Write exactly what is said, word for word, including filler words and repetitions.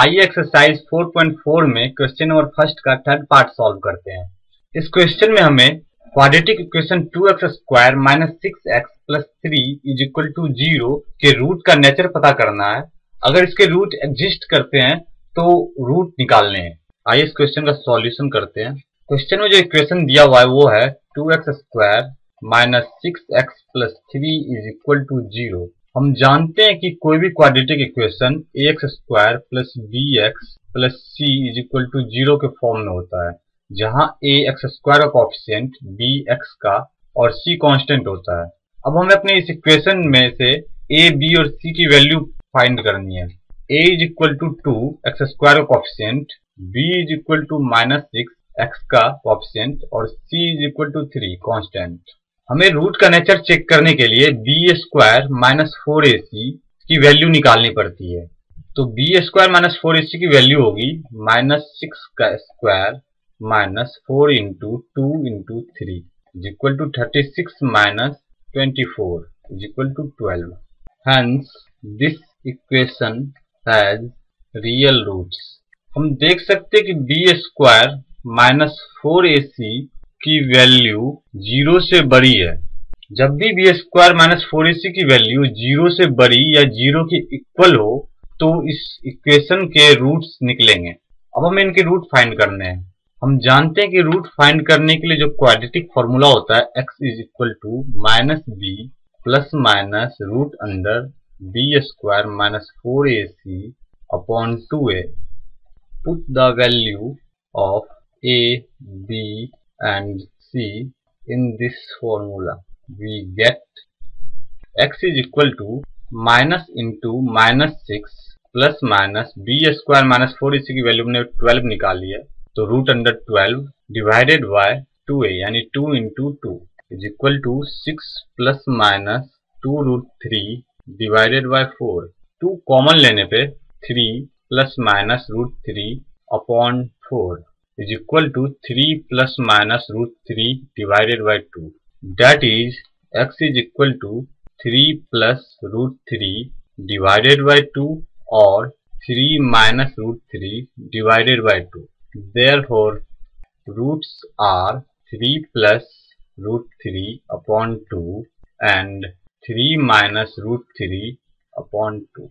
आइए एक्सरसाइज चार पॉइंट चार में क्वेश्चन नंबर फर्स्ट का थर्ड पार्ट सॉल्व करते हैं। इस क्वेश्चन में हमें quadratic equation two x square minus six x plus three is equal to zero के रूट का नेचर पता करना है। अगर इसके रूट एग्जिस्ट करते हैं तो रूट निकालने हैं। आइए इस क्वेश्चन का सॉल्यूशन करते हैं। क्वेश्चन में जो इक्वेशन दिया हुआ है वो है two x square minus six x plus three is equal to zero. हम जानते हैं कि कोई भी quadratic equation a x square plus b x plus c is equal to zero के फॉर्म में होता है, जहां ए एक्स स्क्वायर का कोएफिशिएंट बी एक्स का और सी कांस्टेंट होता है। अब हमें अपने इस इक्वेशन में से ए बी और सी की वैल्यू फाइंड करनी है। A is equal to two x square का coefficient, b is equal to minus six x का कोएफिशिएंट और c is equal to three constant. हमें रूट का नेचर चेक करने के लिए b square minus four a c की value निकालनी पड़ती है। तो b square minus four a c की वैल्यू होगी माइनस सिक्स का square minus four into two into three is equal to thirty six minus twenty four is equal to twelve. Hence this equation has real roots. हम देख सकते कि b square minus four a c की value zero से बड़ी है। जब भी b square minus four a c की वैल्यू जीरो से बड़ी या जीरो के इक्वल हो तो इस इक्वेशन के रूट्स निकलेंगे। अब हमें इनके रूट फाइंड करने हैं। हम जानते हैं कि रूट फाइंड करने के लिए जो क्वाड्रेटिक फॉर्मूला होता है x is equal to minus b plus minus root under b square minus four a c upon two a. Put the value of a b and C in this formula, we get x is equal to minus into minus six plus minus b square minus four इसी की value हमने twelve निकाली है, तो root under twelve divided by two a यानी two into two is equal to six plus minus two root three divided by four. Two common लेने पे three plus minus root three upon four is equal to three plus minus root three divided by two. That is x is equal to three plus root three divided by two और three minus root three divided by two. Therefore roots are three plus root three upon two and three minus root three upon to.